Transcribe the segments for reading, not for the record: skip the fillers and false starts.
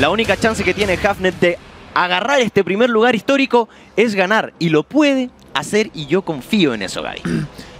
La única chance que tiene Hafnet de agarrar este primer lugar histórico es ganar. Y lo puede hacer y yo confío en eso, Gaby.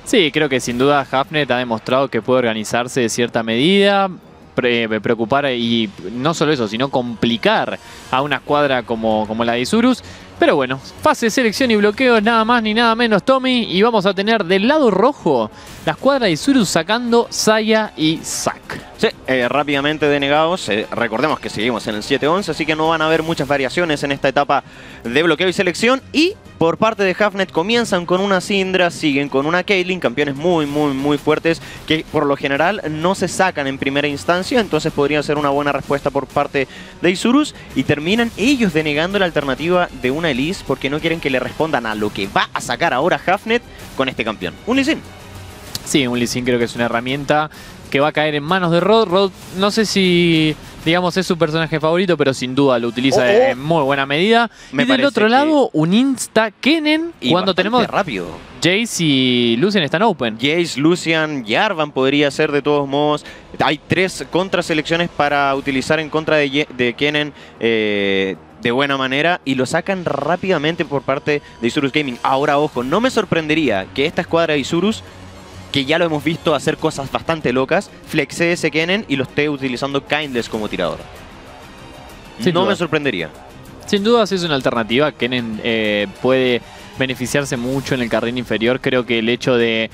Sí, creo que sin duda Hafnet ha demostrado que puede organizarse de cierta medida, preocupar y no solo eso, sino complicar a una escuadra como la de Isurus. Pero bueno, fase, selección y bloqueo es nada más ni nada menos, Tommy. Y vamos a tener del lado rojo la escuadra de Isurus sacando Saya y Zak. Sí, rápidamente denegados. Recordemos que seguimos en el 7-11, así que no van a haber muchas variaciones en esta etapa de bloqueo y selección. Y por parte de Hafnet comienzan con una Syndra, siguen con una Kainles, campeones muy fuertes que por lo general no se sacan en primera instancia, entonces podría ser una buena respuesta por parte de Isurus. Y terminan ellos denegando la alternativa de una Elise porque no quieren que le respondan a lo que va a sacar ahora Hafnet con este campeón. Un Lee Sin. Sí, un Lee Sin creo que es una herramienta que va a caer en manos de Rod. Rod, no sé si, digamos, es su personaje favorito, pero sin duda lo utiliza en muy buena medida. Y del otro lado, un Insta Kennen y cuando tenemos rápido. Jace y Lucian están open. Jace, Lucian y Arvan podría ser de todos modos. Hay tres contraselecciones para utilizar en contra de Kennen de buena manera y lo sacan rápidamente por parte de Isurus Gaming. Ahora, ojo, no me sorprendería que esta escuadra de Isurus, que ya lo hemos visto hacer cosas bastante locas, flexee ese Kennen y lo esté utilizando Kainles como tirador. No me sorprendería. Sin duda es una alternativa. Kennen puede beneficiarse mucho en el carril inferior. Creo que el hecho de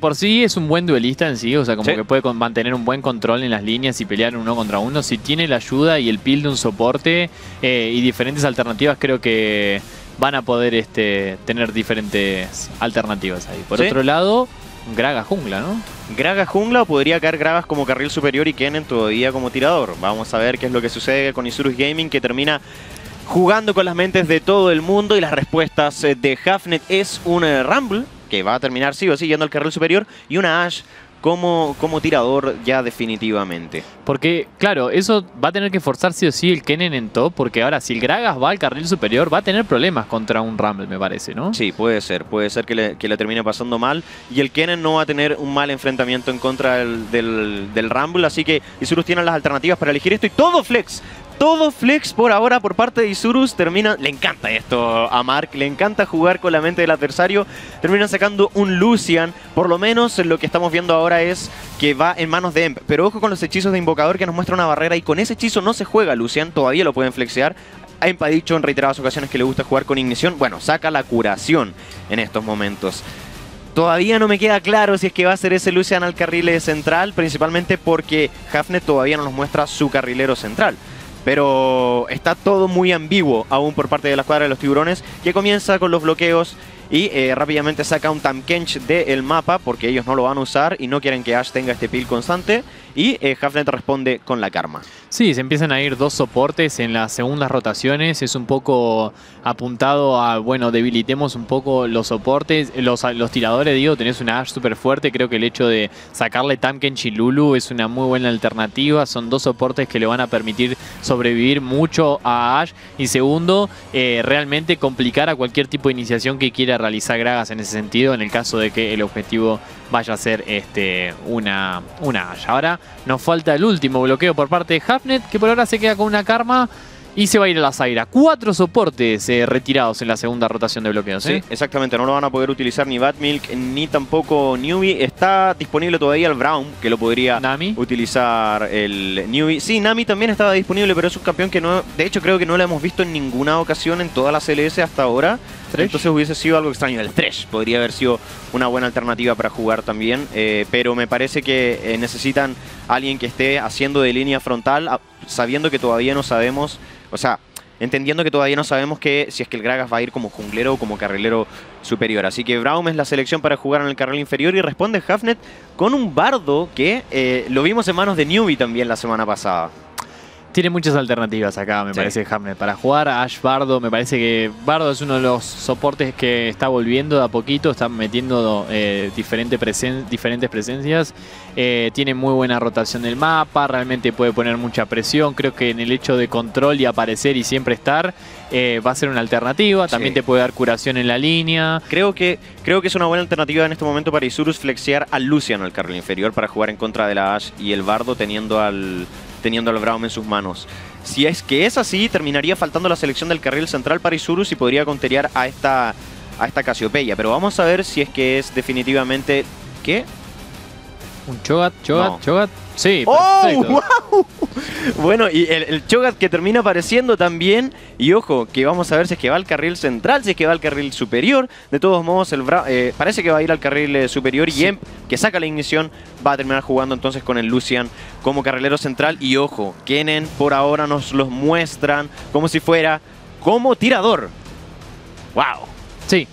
por sí es un buen duelista en sí, o sea, como que puede mantener un buen control en las líneas y pelear uno contra uno. Si tiene la ayuda y el build de un soporte y diferentes alternativas, creo que van a poder tener diferentes alternativas ahí. Por otro lado, Gragas jungla, ¿no? Gragas jungla, o podría caer Gragas como carril superior y Kennen todavía como tirador. Vamos a ver qué es lo que sucede con Isurus Gaming, que termina jugando con las mentes de todo el mundo. Y las respuestas de Hafnet es un Rumble, que va a terminar sí o sí yendo al carril superior, y una Ashe como tirador ya definitivamente. Porque, claro, eso va a tener que forzar sí o sí el Kennen en top, porque ahora si el Gragas va al carril superior va a tener problemas contra un Rumble, me parece, ¿no? Sí, puede ser que le termine pasando mal, y el Kennen no va a tener un mal enfrentamiento en contra del Rumble, así que Isurus tiene las alternativas para elegir esto y todo flex. Todo flex por ahora por parte de Isurus. Termina, le encanta esto a Mark, le encanta jugar con la mente del adversario. Terminan sacando un Lucian. Por lo menos lo que estamos viendo ahora es que va en manos de Emp. Pero ojo con los hechizos de invocador que nos muestra una barrera, y con ese hechizo no se juega Lucian, todavía lo pueden flexear. Emp ha dicho en reiteradas ocasiones que le gusta jugar con ignición. Bueno, saca la curación en estos momentos. Todavía no me queda claro si es que va a ser ese Lucian al carril central, principalmente porque Hafnet todavía no nos muestra su carrilero central. Pero está todo muy ambiguo aún por parte de la escuadra de los tiburones, que comienza con los bloqueos y rápidamente saca un Tahm-Kench del mapa porque ellos no lo van a usar y no quieren que Ashe tenga este peel constante. Y Hafnet responde con la Karma. Sí, se empiezan a ir dos soportes en las segundas rotaciones. Es un poco apuntado a, bueno, debilitemos un poco los soportes, los tiradores, digo. Tenés una Ashe súper fuerte. Creo que el hecho de sacarle Tahm-Kench y Lulu es una muy buena alternativa. Son dos soportes que le van a permitir sobrevivir mucho a Ashe. Y segundo, realmente complicar a cualquier tipo de iniciación que quiera realizar Gragas en ese sentido, en el caso de que el objetivo vaya a ser una Ashe. Ahora nos falta el último bloqueo por parte de Hafnet, que por ahora se queda con una Karma y se va a ir a la Zaira. Cuatro soportes retirados en la segunda rotación de bloqueos. Sí, exactamente. No lo van a poder utilizar ni Batmilk ni tampoco Newbie. Está disponible todavía el Brown, que lo podría utilizar el Newbie. Sí, Nami también estaba disponible, pero es un campeón que no... De hecho, creo que no lo hemos visto en ninguna ocasión en todas las LS hasta ahora. ¿Thresh? Entonces hubiese sido algo extraño. El Thresh podría haber sido una buena alternativa para jugar también. Pero me parece que necesitan alguien que esté haciendo de línea frontal, sabiendo que todavía no sabemos... O sea, entendiendo que todavía no sabemos que si es que el Gragas va a ir como junglero o como carrilero superior. Así que Braum es la selección para jugar en el carril inferior, y responde Hafnet con un Bardo que lo vimos en manos de Newbie también la semana pasada. Tiene muchas alternativas acá, me parece, Hafnet, para jugar. Ashe, Bardo, me parece que Bardo es uno de los soportes que está volviendo de a poquito. Están metiendo diferentes presencias. Tiene muy buena rotación del mapa, realmente puede poner mucha presión. Creo que en el hecho de control y aparecer y siempre estar, va a ser una alternativa. También te puede dar curación en la línea. Creo que es una buena alternativa en este momento para Isurus flexear al Lucian al carril inferior para jugar en contra de la Ashe y el Bardo, teniendo al teniendo al Braum en sus manos. Si es que es así, terminaría faltando la selección del carril central para Isurus y podría conterear a esta Casiopeya. Pero vamos a ver si es que es definitivamente... ¿Qué? Un Cho'Gath, Cho'Gath. Sí, perfecto. ¡Oh, wow! Bueno, y el Cho'Gath que termina apareciendo también. Y ojo, que vamos a ver si es que va al carril central, si es que va al carril superior. De todos modos, el parece que va a ir al carril superior. Y sí. Emp, que saca la ignición, va a terminar jugando entonces con el Lucian como carrilero central. Y ojo, Kennen por ahora nos los muestran como si fuera como tirador. ¡Wow! Sí.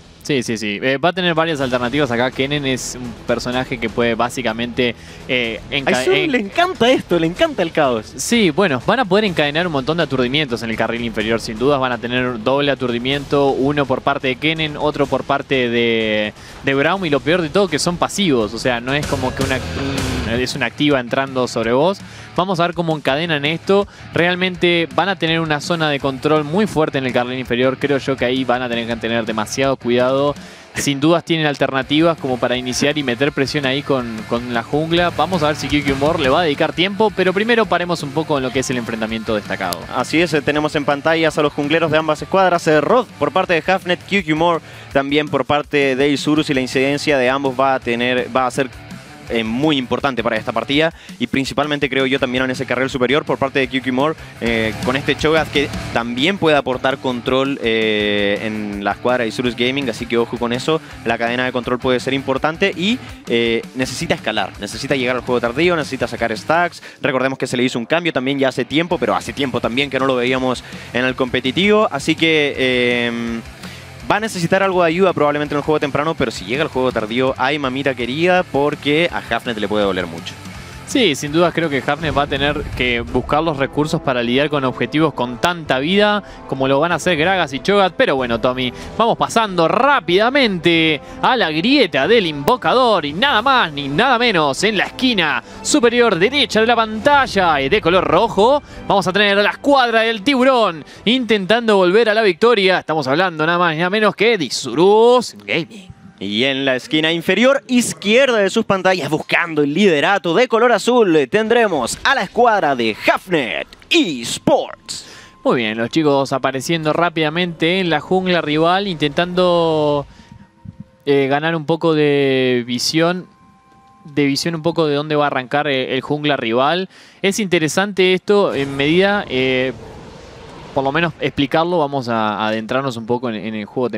Sí. Va a tener varias alternativas acá. Kennen es un personaje que puede básicamente... a Isurus le encanta esto, le encanta el caos. Sí, bueno, van a poder encadenar un montón de aturdimientos en el carril inferior. Sin dudas van a tener doble aturdimiento. Uno por parte de Kennen, otro por parte de Braum. Y lo peor de todo que son pasivos. O sea, no es como que es una activa entrando sobre vos. Vamos a ver cómo encadenan esto. Realmente van a tener una zona de control muy fuerte en el carril inferior. Creo yo que ahí van a tener que tener demasiado cuidado. Sin dudas tienen alternativas como para iniciar y meter presión ahí con la jungla. Vamos a ver si QQMore le va a dedicar tiempo, pero primero paremos un poco en lo que es el enfrentamiento destacado. Así es, tenemos en pantallas a los jungleros de ambas escuadras. Rod por parte de Hafnet, QQMore también por parte de Isurus, y la incidencia de ambos va a ser muy importante para esta partida, y principalmente creo yo también en ese carril superior por parte de QQMore, con este Cho'Gath que también puede aportar control en la escuadra de Isurus Gaming, así que ojo con eso, la cadena de control puede ser importante y necesita escalar, necesita llegar al juego tardío, necesita sacar stacks. Recordemos que se le hizo un cambio también ya hace tiempo, pero hace tiempo también que no lo veíamos en el competitivo, así que... va a necesitar algo de ayuda probablemente en el juego temprano, pero si llega el juego tardío, ay mamita querida, porque a Hafnet le puede doler mucho. Sí, sin dudas creo que Hafnet va a tener que buscar los recursos para lidiar con objetivos con tanta vida como lo van a hacer Gragas y Cho'Gath. Pero bueno, Tommy, vamos pasando rápidamente a la grieta del invocador y nada más ni nada menos en la esquina superior derecha de la pantalla y de color rojo. Vamos a tener a la escuadra del tiburón intentando volver a la victoria. Estamos hablando nada más ni nada menos que de Isurus Gaming. Y en la esquina inferior izquierda de sus pantallas, buscando el liderato de color azul, tendremos a la escuadra de Hafnet E-Sports. Muy bien, los chicos apareciendo rápidamente en la jungla rival, intentando ganar un poco de visión. Un poco de dónde va a arrancar el jungla rival. Es interesante esto en medida... por lo menos explicarlo, vamos a adentrarnos un poco en el juego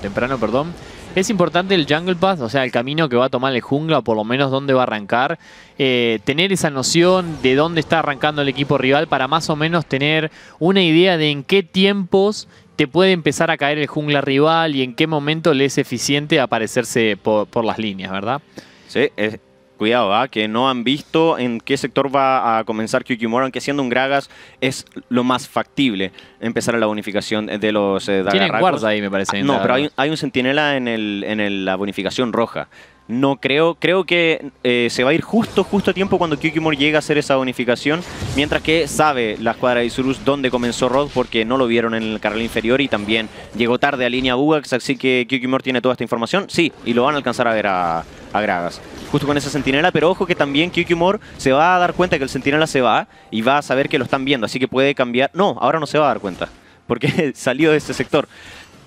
temprano, perdón. Es importante el jungle path, o sea, el camino que va a tomar el jungla, por lo menos dónde va a arrancar. Tener esa noción de dónde está arrancando el equipo rival para más o menos tener una idea de en qué tiempos te puede empezar a caer el jungla rival y en qué momento le es eficiente aparecerse por las líneas, ¿verdad? Sí, es... Cuidado, ¿eh? Que no han visto en qué sector va a comenzar QQMore, aunque siendo un Gragas es lo más factible empezar a la bonificación de los Tienen guards ahí, me parece. No, pero hay un centinela en la bonificación roja. No creo que se va a ir justo a tiempo cuando QQMore llega a hacer esa bonificación, mientras que sabe la escuadra de Isurus dónde comenzó Rod porque no lo vieron en el carril inferior y también llegó tarde a línea Bugax, así que QQMore tiene toda esta información, sí, y lo van a alcanzar a ver a Gragas, justo con esa centinela, pero ojo que también QQMore se va a dar cuenta que el centinela se va y va a saber que lo están viendo, así que puede cambiar, no, ahora no se va a dar cuenta, porque salió de este sector.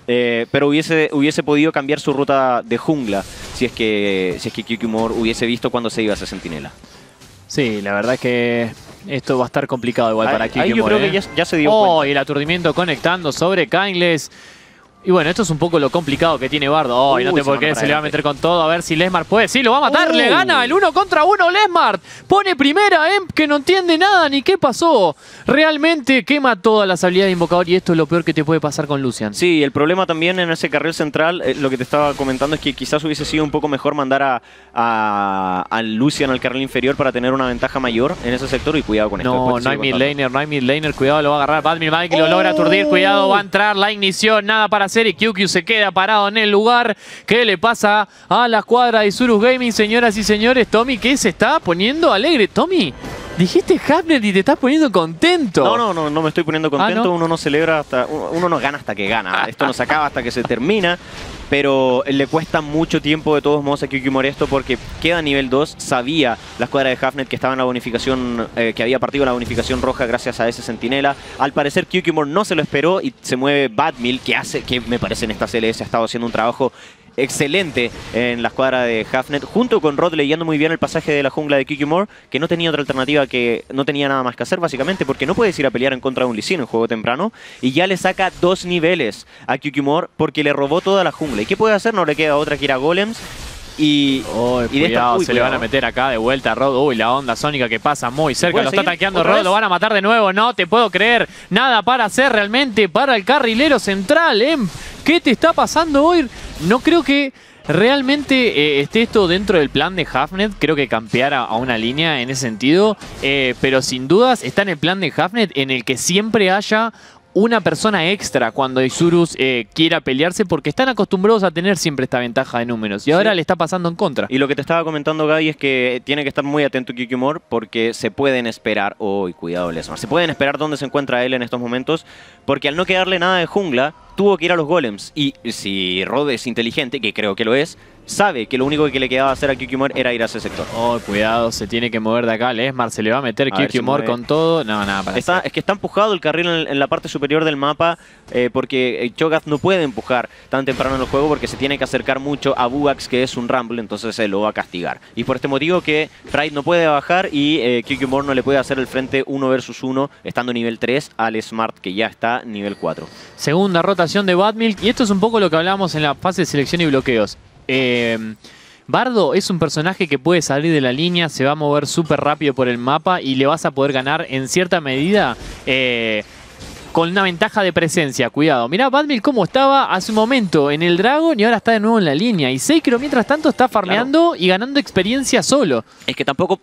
Pero hubiese podido cambiar su ruta de jungla si es que QQMore hubiese visto cuando se iba a esa centinela. Sí, la verdad es que esto va a estar complicado igual para QQMore. Ahí yo creo que ya se dio cuenta. Y el aturdimiento conectando sobre Kainles. Y bueno, esto es un poco lo complicado que tiene Bardo. No te por qué, se le va a meter con todo. A ver si Lesmart puede. Sí, lo va a matar. Le gana el 1 contra 1 Lesmart. Pone primera Emp, que no entiende nada ni qué pasó. Realmente quema todas las habilidades de invocador y esto es lo peor que te puede pasar con Lucian. Sí, el problema también en ese carril central, lo que te estaba comentando es que quizás hubiese sido un poco mejor mandar a Lucian al carril inferior para tener una ventaja mayor en ese sector. Y cuidado con esto. No hay midlaner. Cuidado, lo va a agarrar Batmilk, que lo logra aturdir. Cuidado, va a entrar la ignición. Nada para y QQ se queda parado en el lugar. ¿Qué le pasa a la escuadra de Isurus Gaming, señoras y señores? Tommy, ¿qué se está poniendo alegre? Tommy, Dijiste Hafnet y te estás poniendo contento. No me estoy poniendo contento. Uno no celebra hasta... Uno no gana hasta que gana. Esto no se acaba hasta que se termina. Pero le cuesta mucho tiempo de todos modos a QQMore esto porque queda nivel 2. Sabía la escuadra de Hafnet que estaba en la bonificación, que había partido la bonificación roja gracias a ese sentinela. Al parecer QQMore no se lo esperó y se mueve Batmilk, que me parece en esta CLS ha estado haciendo un trabajo excelente en la escuadra de Hafnet, junto con Rod leyendo muy bien el pasaje de la jungla de QQMore, que no tenía otra alternativa, que no tenía nada más que hacer básicamente, porque no puedes ir a pelear en contra de un Lee Sin en juego temprano, y ya le saca 2 niveles a QQMore porque le robó toda la jungla. ¿Y qué puede hacer? No le queda otra que ir a Golems. Cuidado, se le van a meter acá de vuelta a Rod. Uy, la onda sónica que pasa muy cerca. Lo está tanqueando Rod, lo van a matar de nuevo. No te puedo creer. Nada para hacer realmente para el carrilero central. ¿Qué te está pasando hoy? No creo que realmente esté esto dentro del plan de Hafnet. Creo que campear a una línea en ese sentido. Pero sin dudas está en el plan de Hafnet, en el que siempre haya una persona extra cuando Isurus quiera pelearse, porque están acostumbrados a tener siempre esta ventaja de números. Y ahora le está pasando en contra. Y lo que te estaba comentando, Gaby, es que tiene que estar muy atento QQMore porque se pueden esperar... ¡Uy, cuidado, Lesmart! Se pueden esperar dónde se encuentra él en estos momentos, porque al no quedarle nada de jungla, tuvo que ir a los golems. Y si Rod es inteligente, que creo que lo es, sabe que lo único que le quedaba hacer a QQMore era ir a ese sector. Oh, cuidado, se tiene que mover de acá. Lesmar se le va a meter QQMore con todo. No, nada, para está, es que está empujado el carril en la parte superior del mapa, porque Cho'Gath no puede empujar tan temprano en el juego porque se tiene que acercar mucho a Bugax, que es un Rumble, entonces lo va a castigar. Y por este motivo que Pride no puede bajar y QQMore no le puede hacer el frente 1 vs 1, estando nivel 3 al Smart, que ya está nivel 4. Segunda rotación de Batmilk, y esto es un poco lo que hablábamos en la fase de selección y bloqueos. Bardo es un personaje que puede salir de la línea, se va a mover súper rápido por el mapa y le vas a poder ganar en cierta medida con una ventaja de presencia. Cuidado, mirá Batmilk cómo estaba hace un momento en el Dragon y ahora está de nuevo en la línea. Y Sekiro mientras tanto está farmeando y ganando experiencia solo. Es que tampoco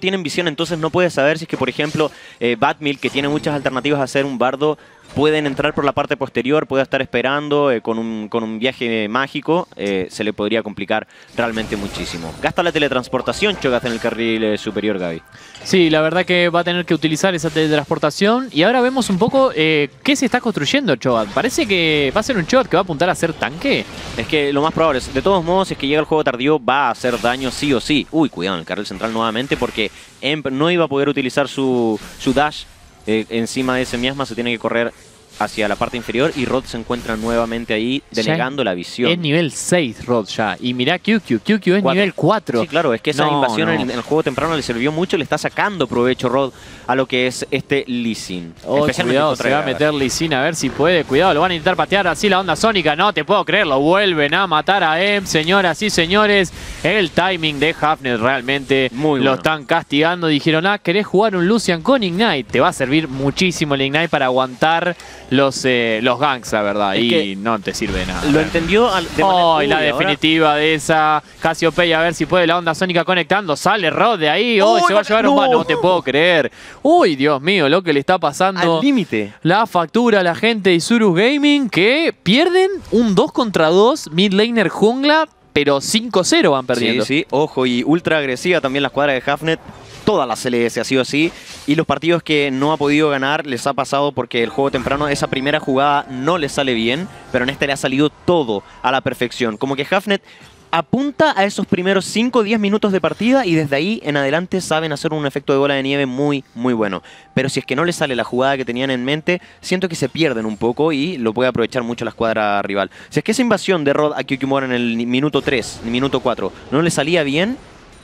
tienen visión, entonces no puedes saber si es que, por ejemplo, Batmilk, que tiene muchas alternativas a ser un Bardo, pueden entrar por la parte posterior, puede estar esperando con un viaje mágico. Se le podría complicar realmente muchísimo. Gasta la teletransportación Cho'Gath en el carril superior, Gaby. Sí, la verdad que va a tener que utilizar esa teletransportación. Y ahora vemos un poco qué se está construyendo Cho'Gath. Parece que va a ser un Cho'Gath que va a apuntar a ser tanque. Es que lo más probable es, de todos modos, si es que llega el juego tardío, va a hacer daño sí o sí. Uy, cuidado en el carril central nuevamente, porque Emp no iba a poder utilizar su dash. Encima de ese miasma se tiene que correr hacia la parte inferior y Rod se encuentra nuevamente ahí denegando la visión. Es nivel 6 Rod ya. Y mirá QQ es nivel 4. Sí, claro, es que esa invasión en el juego temprano le sirvió mucho, le está sacando provecho Rod a lo que es este Lee Sin. Cuidado, se va a meter Lee Sin, a ver si puede. Cuidado, lo van a intentar patear así la onda sónica. No te puedo creer, lo vuelven a matar a Emp, señoras y señores. El timing de Hafnet realmente muy bueno. Lo están castigando. Dijeron, querés jugar un Lucian con Ignite. Te va a servir muchísimo el Ignite para aguantar los ganks, la verdad. Es y no te sirve de nada. Lo entendió de manera... la definitiva ahora de esa Cassiopeia. A ver si puede la onda sónica conectando. Sale Rod de ahí. Se va a llevar un mano. No te puedo creer. Uy, Dios mío, lo que le está pasando. Al límite. La factura a la gente de Isurus Gaming, que pierden un 2 contra 2 mid laner jungla. Pero 5-0 van perdiendo. Sí, sí, ojo, y ultra agresiva también la escuadra de Hafnet. Toda la CLS ha sido así. Y los partidos que no ha podido ganar les ha pasado porque el juego temprano, esa primera jugada no le sale bien. Pero en este le ha salido todo a la perfección. Como que Hafnet apunta a esos primeros 5 o 10 minutos de partida y desde ahí en adelante saben hacer un efecto de bola de nieve muy, muy bueno. Pero si es que no les sale la jugada que tenían en mente, siento que se pierden un poco y lo puede aprovechar mucho la escuadra rival. Si es que esa invasión de Rod a QQMore en el minuto 3, minuto 4, no le salía bien,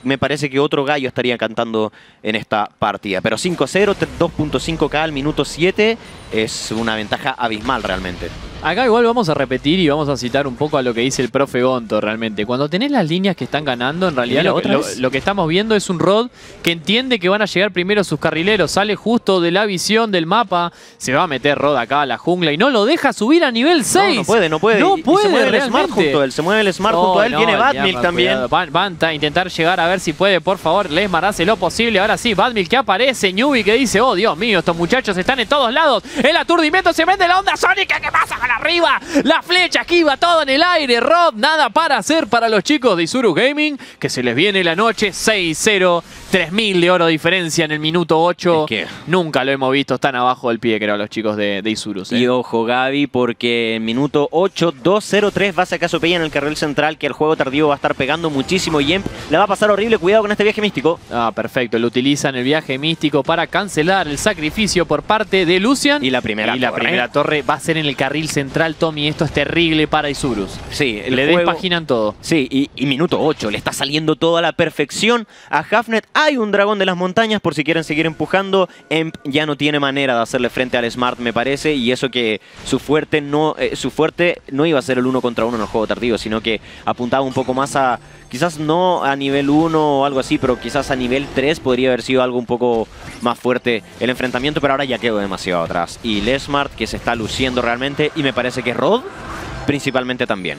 me parece que otro gallo estaría cantando en esta partida. Pero 5-0, 2.5k al minuto 7, es una ventaja abismal realmente. Acá igual vamos a repetir y vamos a citar un poco a lo que dice el profe Gonto realmente. Cuando tenés las líneas que están ganando, en realidad lo que estamos viendo es un Rod que entiende que van a llegar primero sus carrileros. Sale justo de la visión del mapa. Se va a meter Rod acá a la jungla y no lo deja subir a nivel 6. No puede. Se mueve el Smart junto a él. Viene Batmilk también. Van a intentar llegar a ver si puede. Por favor, Lesmar hace lo posible. Ahora sí, Batmilk que aparece. Newbie que dice, oh Dios mío, estos muchachos están en todos lados. El aturdimiento se mete la onda sónica. ¿Qué pasa con arriba, la flecha esquiva todo en el aire. Rod, nada para hacer para los chicos de Isurus Gaming, que se les viene la noche. 6-0, 3.000 de oro de diferencia en el minuto 8. Es que nunca lo hemos visto tan abajo del pie, creo, los chicos de Isurus. Y ojo, Gaby, porque en minuto 8, 2-0-3, va a sacar su pella en el carril central, que el juego tardío va a estar pegando muchísimo y Emp la va a pasar horrible. Cuidado con este viaje místico. Ah, perfecto. Lo utilizan el viaje místico para cancelar el sacrificio por parte de Lucian. Y la primera torre va a ser en el carril central, Tommy. Esto es terrible para Isurus. Sí, le despaginan todo. Sí, y minuto 8. Le está saliendo toda la perfección a Hafnet. Hay un dragón de las montañas por si quieren seguir empujando. Emp ya no tiene manera de hacerle frente al Smart, me parece. Y eso que su fuerte no iba a ser el 1 contra 1 en el juego tardío, sino que apuntaba un poco más a, quizás no a nivel 1 o algo así, pero quizás a nivel 3 podría haber sido algo un poco más fuerte el enfrentamiento, pero ahora ya quedó demasiado atrás. Y Lesmart, que se está luciendo realmente, y me parece que Rod principalmente también.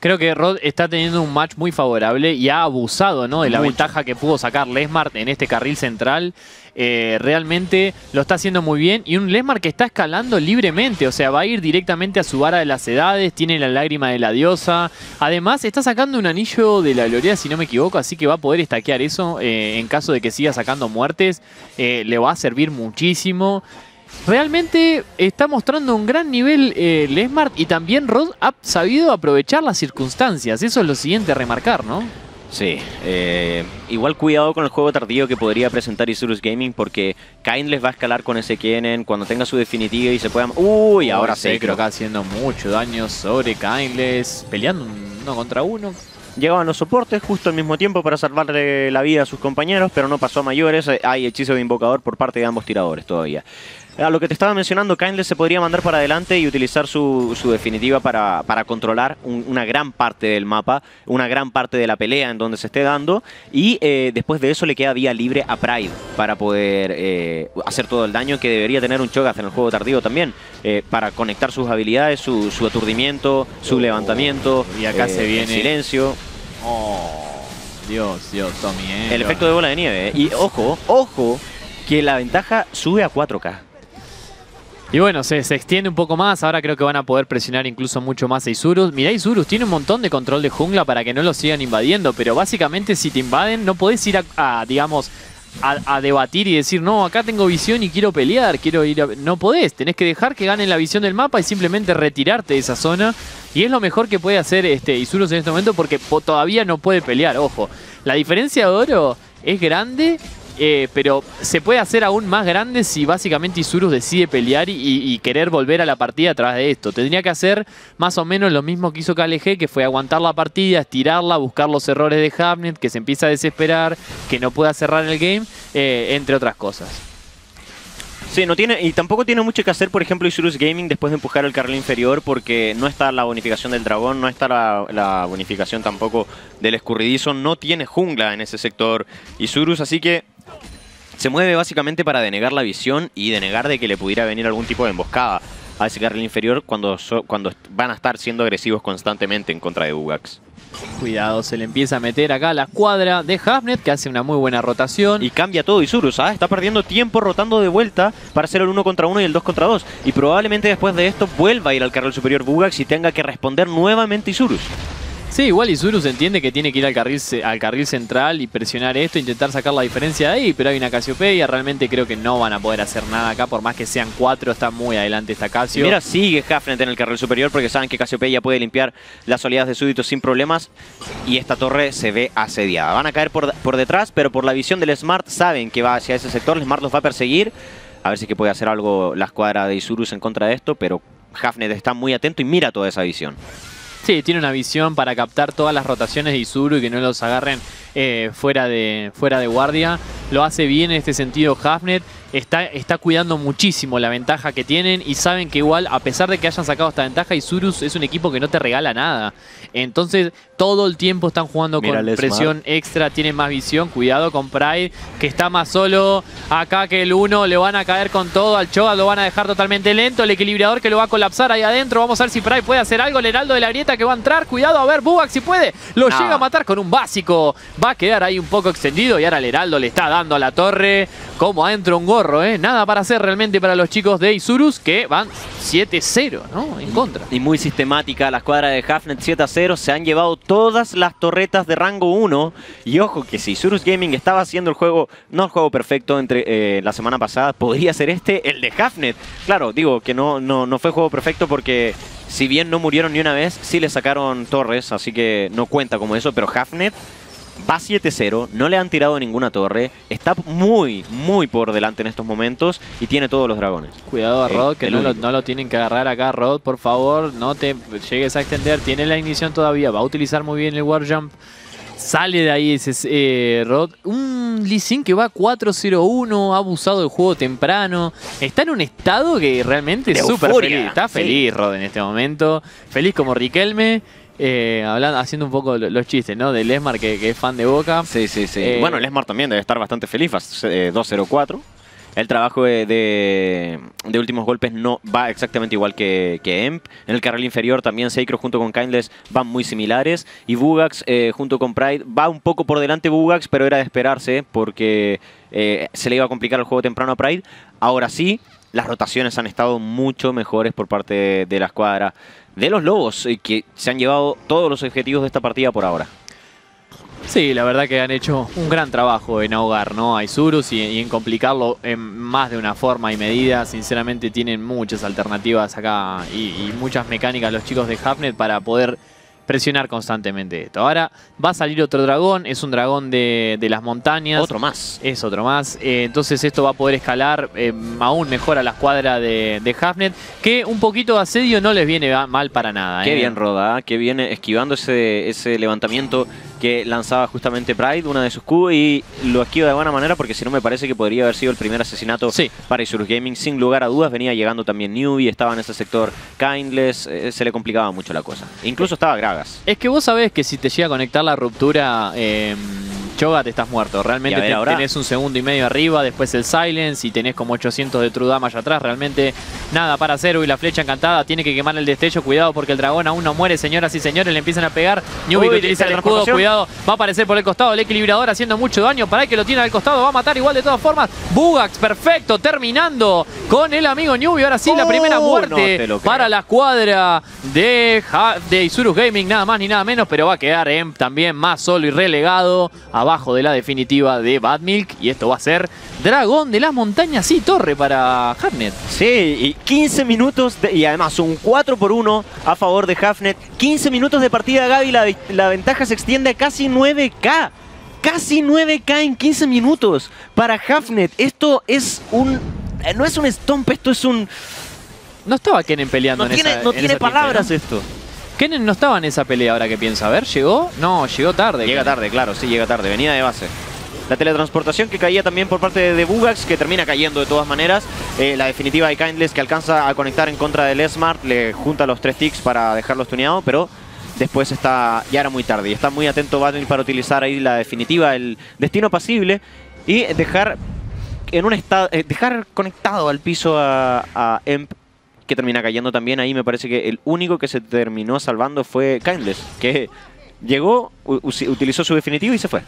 Creo que Rod está teniendo un match muy favorable y ha abusado, ¿no?, de la ventaja que pudo sacar Lesmart en este carril central. Realmente lo está haciendo muy bien. Y un Lesmart que está escalando libremente. O sea, va a ir directamente a su vara de las edades. Tiene la lágrima de la diosa. Además, está sacando un anillo de la gloria, si no me equivoco. Así que va a poder stackear eso. En caso de que siga sacando muertes, le va a servir muchísimo. Realmente está mostrando un gran nivel Lesmart. Y también Rod ha sabido aprovechar las circunstancias. Eso es lo siguiente a remarcar, ¿no? Sí, igual cuidado con el juego tardío que podría presentar Isurus Gaming, porque Kainles va a escalar con ese Kennen cuando tenga su definitiva y se puedan... Uy, ahora sí, creo que está haciendo mucho daño sobre Kainles, peleando 1 contra 1. Llegaban los soportes justo al mismo tiempo para salvarle la vida a sus compañeros, pero no pasó a mayores. Hay hechizo de invocador por parte de ambos tiradores todavía. A lo que te estaba mencionando, Kainles se podría mandar para adelante y utilizar su definitiva para controlar una gran parte del mapa, una gran parte de la pelea en donde se esté dando. Y después de eso le queda vía libre a Pride para poder hacer todo el daño que debería tener un Cho'Gath en el juego tardío también. Para conectar sus habilidades, su aturdimiento, su levantamiento, y acá se viene el silencio. Oh, Dios, Tommy. El efecto de bola de nieve. Y ojo, que la ventaja sube a 4K. Y bueno, se extiende un poco más. Ahora creo que van a poder presionar incluso mucho más a Isurus. Mirá, Isurus tiene un montón de control de jungla para que no lo sigan invadiendo. Pero básicamente si te invaden no podés ir a debatir y decir, no, acá tengo visión y quiero pelear, quiero ir a... No podés, tenés que dejar que ganen la visión del mapa y simplemente retirarte de esa zona. Y es lo mejor que puede hacer Isurus en este momento, porque todavía no puede pelear, ojo. La diferencia de oro es grande. Pero se puede hacer aún más grande si básicamente Isurus decide pelear y querer volver a la partida a través de esto. Tendría que hacer más o menos lo mismo que hizo KLG, que fue aguantar la partida, estirarla, buscar los errores de Hafnet, que se empieza a desesperar, que no pueda cerrar el game, entre otras cosas. Sí, no tiene, y tampoco tiene mucho que hacer, por ejemplo, Isurus Gaming después de empujar el carril inferior, porque no está la bonificación del dragón, no está la bonificación tampoco del escurridizo, no tiene jungla en ese sector Isurus, así que se mueve básicamente para denegar la visión y denegar de que le pudiera venir algún tipo de emboscada a ese carril inferior cuando van a estar siendo agresivos constantemente en contra de Bugax. Cuidado, se le empieza a meter acá la escuadra de Hafnet, que hace una muy buena rotación. Y cambia todo Isurus, ¿ah? Está perdiendo tiempo rotando de vuelta para hacer el 1 contra 1 y el 2 contra 2. Y probablemente después de esto vuelva a ir al carril superior Bugax y tenga que responder nuevamente Isurus. Sí, igual Isurus entiende que tiene que ir al carril central y presionar esto, intentar sacar la diferencia de ahí, pero hay una Casiopeia. Realmente creo que no van a poder hacer nada acá, por más que sean 4, está muy adelante esta Casio. Mira, sigue Hafnet en el carril superior porque saben que Casiopeia puede limpiar las oleadas de súbditos sin problemas, y esta torre se ve asediada. Van a caer por detrás, pero por la visión del Smart saben que va hacia ese sector, el Smart los va a perseguir. A ver si es que puede hacer algo la escuadra de Isurus en contra de esto, pero Hafnet está muy atento y mira toda esa visión. Sí, tiene una visión para captar todas las rotaciones de Isurus y que no los agarren fuera de guardia. Lo hace bien en este sentido Hafnet. Está cuidando muchísimo la ventaja que tienen y saben que igual, a pesar de que hayan sacado esta ventaja, Isurus es un equipo que no te regala nada. Entonces, todo el tiempo están jugando con presión extra, tienen más visión. Cuidado con Pride, que está más solo acá que el 1. Le van a caer con todo al Cho'Gath, lo van a dejar totalmente lento. El equilibrador que lo va a colapsar ahí adentro. Vamos a ver si Pride puede hacer algo. El heraldo de la grieta que va a entrar. Cuidado, a ver, Bugax si puede. Lo llega a matar con un básico. Va a quedar ahí un poco extendido y ahora el heraldo le está dando a la torre. Como adentro un gol. gorro, ¿eh? Nada para hacer realmente para los chicos de Isurus, que van 7-0, ¿no? En contra. Y muy sistemática la escuadra de Hafnet, 7-0. Se han llevado todas las torretas de rango 1. Y ojo que si Isurus Gaming estaba haciendo el juego, no el juego perfecto entre la semana pasada, podría ser este el de Hafnet. Claro, digo que no fue juego perfecto porque... Si bien no murieron ni una vez, sí le sacaron torres, así que no cuenta como eso. Pero Hafnet va 7-0, no le han tirado ninguna torre. Está muy, muy por delante en estos momentos y tiene todos los dragones. Cuidado a Rod, que no lo tienen que agarrar acá. Rod, por favor, no te llegues a extender. Tiene la ignición todavía, va a utilizar muy bien el Warjump. Sale de ahí ese Rod. Un Lee Sin que va 4-0-1, ha abusado del juego temprano. Está en un estado que realmente es súper feliz. Está feliz, sí. Rod, en este momento. Feliz como Riquelme. Haciendo un poco los chistes, ¿no? De Lesmart, que es fan de Boca. Sí, sí, sí. Bueno, Lesmart también debe estar bastante feliz. 2-0-4. El trabajo de últimos golpes no va exactamente igual que Emp. En el carril inferior también Sekiro junto con Kainles van muy similares. Y Bugax junto con Pride va un poco por delante Bugax, pero era de esperarse porque se le iba a complicar el juego temprano a Pride. Ahora sí, las rotaciones han estado mucho mejores por parte de la escuadra de los Lobos, que se han llevado todos los objetivos de esta partida por ahora. Sí, la verdad que han hecho un gran trabajo en ahogar, ¿no?, a Isurus y en complicarlo en más de una forma y medida. Sinceramente tienen muchas alternativas acá y muchas mecánicas los chicos de Hafnet para poder presionar constantemente esto. Ahora va a salir otro dragón, es un dragón de las montañas. Otro más. Es otro más. Entonces esto va a poder escalar aún mejor a la escuadra de Hafnet, que un poquito de asedio no les viene mal para nada. Qué bien Roda, que viene esquivando ese levantamiento que lanzaba justamente Pride, una de sus Q, y lo esquiva de buena manera porque si no me parece que podría haber sido el primer asesinato para Isurus Gaming. Sin lugar a dudas, venía llegando también Newbie, estaba en ese sector Kindles, se le complicaba mucho la cosa. Incluso estaba Gragas. Es que vos sabés que si te llega a conectar la ruptura, Choga, te estás muerto. Realmente tenés un segundo y medio arriba, después el Silence y tenés como 800 de True Damage atrás. Realmente nada para hacer. Uy, la flecha encantada, tiene que quemar el destello. Cuidado porque el dragón aún no muere, señoras y señores. Le empiezan a pegar. Newbie utiliza el escudo, cuidado. Va a aparecer por el costado el equilibrador haciendo mucho daño. Para el que lo tiene al costado, va a matar igual de todas formas. Bugax, perfecto, terminando con el amigo Newbie. Ahora sí, la primera muerte para la escuadra de Isurus Gaming. Nada más ni nada menos, pero va a quedar Emp también más solo y relegado abajo de la definitiva de Batmilk. Y esto va a ser dragón de las montañas y torre para Hafnet. Sí, y 15 minutos y además un 4-1 a favor de Hafnet. 15 minutos de partida, Gaby. La ventaja se extiende a casi 9K. Casi 9K en 15 minutos para Hafnet. Esto es un... No es un stomp, esto es un... No estaba Kennen peleando en esa... No tiene palabras esto. Kennen no estaba en esa pelea ahora que piensa. A ver, ¿llegó? No, llegó tarde. Llega tarde, claro, sí, llega tarde. Venía de base. La teletransportación que caía también por parte de Bugax, que termina cayendo de todas maneras. La definitiva de Kindles que alcanza a conectar en contra del Lesmart. Le junta los 3 ticks para dejarlos tuneados, pero después ya era muy tarde. Y está muy atento Battle para utilizar ahí la definitiva, el destino pasible, y dejar conectado al piso a Emp, que termina cayendo también ahí. Me parece que el único que se terminó salvando fue Kindles, que llegó, utilizó su definitivo y se fue.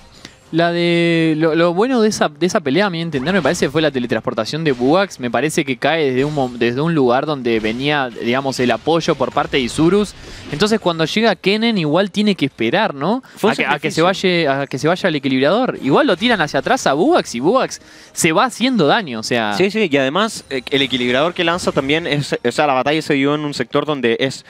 Lo bueno de esa pelea, a mi entender, me parece fue la teletransportación de Bugax. Me parece que cae desde un lugar donde venía, digamos, el apoyo por parte de Isurus. Entonces cuando llega Kennen igual tiene que esperar, ¿no? A que se vaya al equilibrador. Igual lo tiran hacia atrás a Bugax y Bugax se va haciendo daño, o sea... Sí, sí, y además el equilibrador que lanza también es... O sea, la batalla se dio en un sector donde es...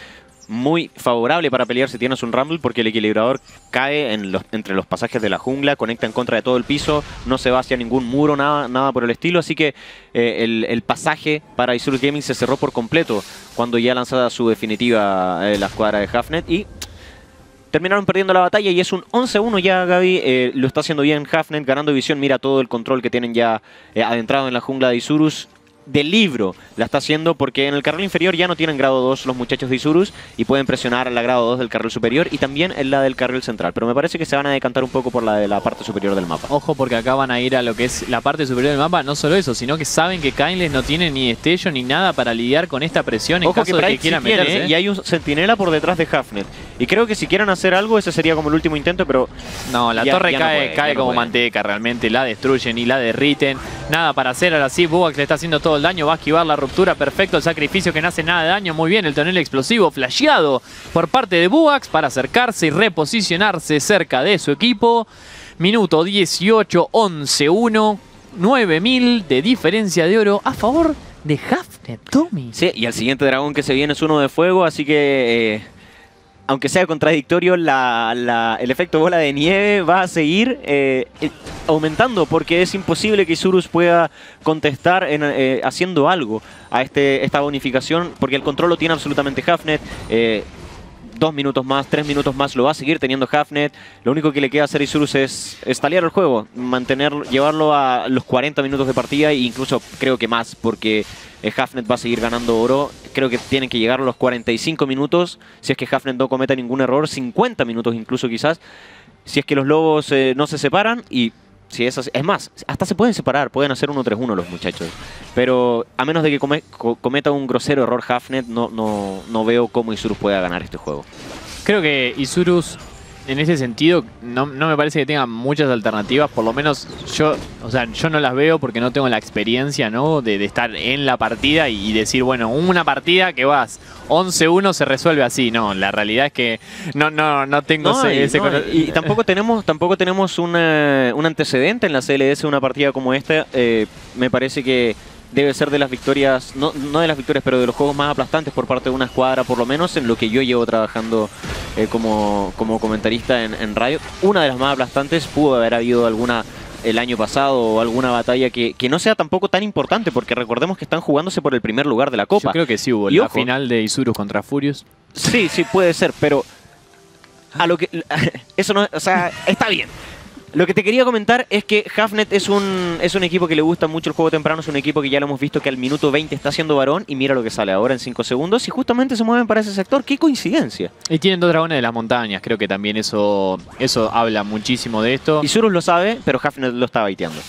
muy favorable para pelear si tienes un Rumble, porque el equilibrador cae entre los pasajes de la jungla, conecta en contra de todo el piso, no se va hacia ningún muro, nada por el estilo. Así que el pasaje para Isurus Gaming se cerró por completo cuando ya lanzada su definitiva la escuadra de Hafnet y terminaron perdiendo la batalla. Y es un 11-1 ya, Gaby. Lo está haciendo bien Hafnet, ganando visión. Mira todo el control que tienen ya adentrado en la jungla de Isurus. del libro la está haciendo, porque en el carril inferior ya no tienen grado 2 los muchachos de Isurus y pueden presionar la grado 2 del carril superior y también en la del carril central, pero me parece que se van a decantar un poco por la de la parte superior del mapa. Ojo, porque acá van a ir a lo que es la parte superior del mapa. No solo eso, sino que saben que Kainles no tiene ni destello ni nada para lidiar con esta presión en ojo caso que Pride de que quieran si meterse. Y hay un centinela por detrás de Hafnet y creo que si quieren hacer algo ese sería como el último intento, pero no, la torre ya cae como manteca realmente, la destruyen y la derriten. Nada para hacer, ahora sí Bugax le está haciendo todo el daño, va a esquivar la ruptura, perfecto el sacrificio que no hace nada de daño, muy bien el tonel explosivo flasheado por parte de Bugax para acercarse y reposicionarse cerca de su equipo. Minuto 18, 11-1, 9.000 de diferencia de oro a favor de Hafnet, Tommy. Sí, y el siguiente dragón que se viene es uno de fuego, así que aunque sea contradictorio, el efecto bola de nieve va a seguir aumentando, porque es imposible que Isurus pueda contestar haciendo algo a esta bonificación, porque el control lo tiene absolutamente Hafnet. 2 minutos más, 3 minutos más lo va a seguir teniendo Hafnet. Lo único que le queda hacer a Isurus es estalear el juego, llevarlo a los 40 minutos de partida e incluso creo que más, porque Hafnet va a seguir ganando oro. Creo que tienen que llegar a los 45 minutos, si es que Hafnet no cometa ningún error, 50 minutos incluso quizás, si es que los lobos no se separan y... Sí, es más, hasta se pueden separar, pueden hacer 1-3-1 los muchachos. Pero a menos de que cometa un grosero error Hafnet, no veo cómo Isurus pueda ganar este juego. Creo que Isurus, en ese sentido, no me parece que tenga muchas alternativas. Por lo menos yo, o sea, yo no las veo porque no tengo la experiencia, ¿no? De estar en la partida y decir, bueno, una partida que vas 11-1 se resuelve así. No, la realidad es que no tengo y tampoco tenemos un antecedente en la CLS de una partida como esta. Me parece que debe ser de las victorias, no de las victorias, pero de los juegos más aplastantes por parte de una escuadra, por lo menos en lo que yo llevo trabajando como comentarista en radio. Una de las más aplastantes, pudo haber habido alguna el año pasado o alguna batalla que no sea tampoco tan importante, porque recordemos que están jugándose por el primer lugar de la Copa. Yo creo que sí hubo la final de Isurus contra Furious. Sí, sí, puede ser, pero a lo que... Eso no... O sea, está bien. Lo que te quería comentar es que Hafnet es un equipo que le gusta mucho el juego temprano, es un equipo que ya lo hemos visto que al minuto 20 está haciendo varón y mira lo que sale ahora en 5 segundos y justamente se mueven para ese sector. ¡Qué coincidencia! Y tienen 2 dragones de las montañas, creo que también eso habla muchísimo de esto. Isurus lo sabe, pero Hafnet lo está baiteando.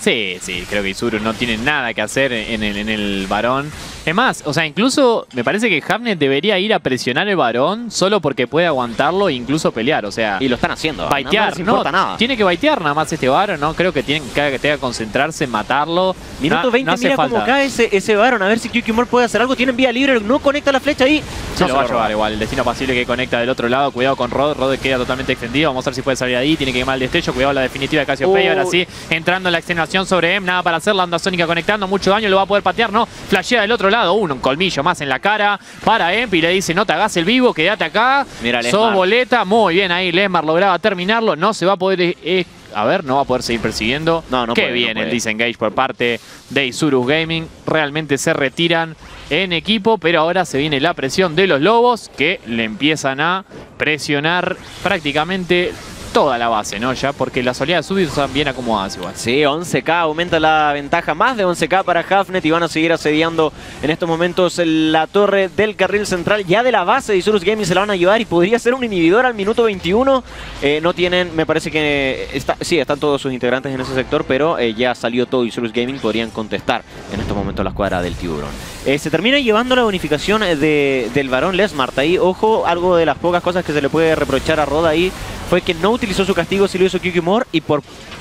Sí, sí, creo que Isurus no tiene nada que hacer en el varón. Es más, o sea, incluso me parece que Hafnet debería ir a presionar el varón solo porque puede aguantarlo e incluso pelear, o sea... Y lo están haciendo. Baitear, no importa nada. Tiene que baitear nada más este varón, ¿no? Creo que tenga que concentrarse en matarlo. Minuto 20, no mira cómo cae ese varón, a ver si QQMore puede hacer algo. Tienen vía libre, no conecta la flecha ahí. Se lo va a llevar igual, el destino pasible que conecta del otro lado. Cuidado con Rod, Rod queda totalmente extendido. Vamos a ver si puede salir ahí, tiene que quemar el destello. Cuidado la definitiva de Cassiopeia, ahora sí, entrando en la extenuación sobre Emp, nada para hacer, la onda sónica conectando, mucho daño, lo va a poder patear, no, flashea del otro lado, un colmillo más en la cara para Emp y le dice, no te hagas el vivo, quédate acá, sos boleta, muy bien ahí, Lesmart lograba terminarlo, no se va a poder, no va a poder seguir persiguiendo, no puede. El disengage por parte de Isurus Gaming, realmente se retiran en equipo, pero ahora se viene la presión de los lobos que le empiezan a presionar prácticamente toda la base, ¿no? Ya, porque las oleadas subidas están bien acomodadas igual. Sí, 11K, aumenta la ventaja, más de 11K para Hafnet y van a seguir asediando en estos momentos la torre del carril central, ya de la base de Isurus Gaming se la van a llevar y podría ser un inhibidor al minuto 21. No tienen, me parece que, están todos sus integrantes en ese sector, pero ya salió todo Isurus Gaming, podrían contestar en estos momentos la escuadra del tiburón. Se termina llevando la bonificación del varón Lesmart ahí, ojo, algo de las pocas cosas que se le puede reprochar a Rod ahí fue que no utilizó su castigo, si lo hizo QQMore y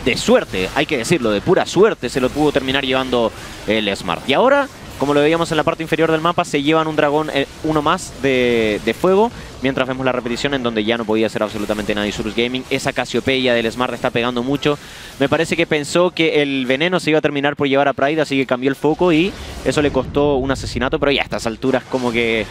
de suerte, hay que decirlo, de pura suerte se lo pudo terminar llevando el Smart. Y ahora, como lo veíamos en la parte inferior del mapa, se llevan un dragón, uno más de fuego, mientras vemos la repetición en donde ya no podía hacer absolutamente nada Isurus Gaming. Esa Cassiopeia del Smart está pegando mucho. Me parece que pensó que el veneno se iba a terminar por llevar a Pride, así que cambió el foco y eso le costó un asesinato, pero ya a estas alturas como que...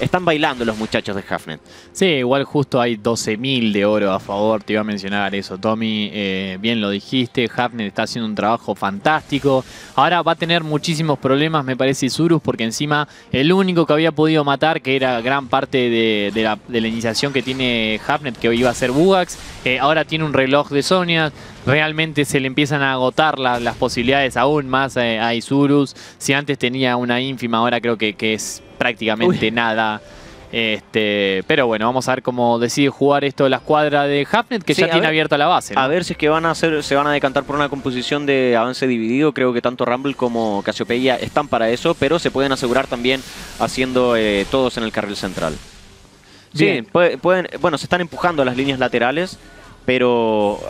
Están bailando los muchachos de Hafnet. Sí, igual justo hay 12.000 de oro a favor. Te iba a mencionar eso, Tommy. Bien lo dijiste. Hafnet está haciendo un trabajo fantástico. Ahora va a tener muchísimos problemas, me parece, Isurus, porque encima el único que había podido matar, que era gran parte de la iniciación que tiene Hafnet, que hoy iba a ser Bugax, ahora tiene un reloj de Sonia. realmente se le empiezan a agotar las posibilidades aún más a Isurus. Si antes tenía una ínfima, ahora creo que es prácticamente nada. Pero bueno, vamos a ver cómo decide jugar esto la escuadra de Hafnet, que sí, ya tiene abierta la base, ¿no? A ver si es que se van a decantar por una composición de avance dividido. Creo que tanto Rumble como Casiopeia están para eso, pero se pueden asegurar también haciendo todos en el carril central. Bien. Sí, pueden, bueno, se están empujando a las líneas laterales, pero...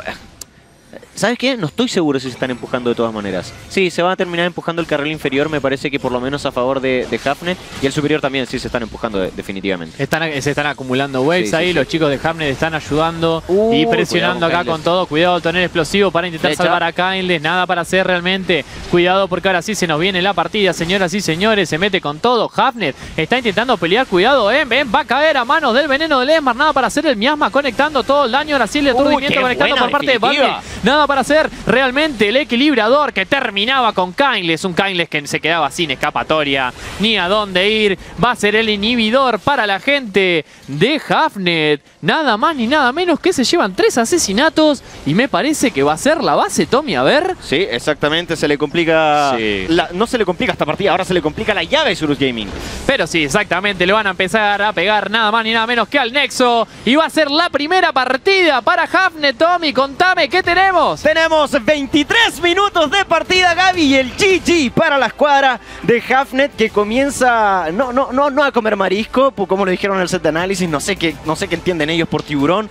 ¿Sabes qué? No estoy seguro si se están empujando de todas maneras. Sí, se va a terminar empujando el carril inferior, me parece que por lo menos a favor de Hafnet. Y el superior también, sí, se están empujando definitivamente. Se están acumulando waves, sí, ahí, sí, los chicos de Hafnet están ayudando y presionando acá con todo. Cuidado al tonel explosivo para intentar salvar a Kainles, nada para hacer realmente. Cuidado porque ahora sí se nos viene la partida, señoras y señores, se mete con todo. Hafnet está intentando pelear, cuidado, va a caer a manos del veneno de Lesmart, nada para hacer el miasma, conectando todo el daño, ahora sí el aturdimiento conectando por parte de Batmilk. Nada para hacer realmente el equilibrador que terminaba con Kainles. Un Kainles que se quedaba sin escapatoria ni a dónde ir. Va a ser el inhibidor para la gente de Hafnet. Nada más ni nada menos que se llevan 3 asesinatos. Y me parece que va a ser la base, Tommy, a ver. Sí, exactamente. Se le complica... Sí. No se le complica esta partida. Ahora se le complica la llave de Isurus Gaming. Pero sí, exactamente. Le van a empezar a pegar nada más ni nada menos que al Nexo. Y va a ser la primera partida para Hafnet, Tommy. Contame, ¿qué tenemos? Tenemos 23 minutos de partida, Gaby, y el GG para la escuadra de Hafnet, que comienza no a comer marisco, como lo dijeron en el set de análisis, no sé qué entienden ellos por tiburón.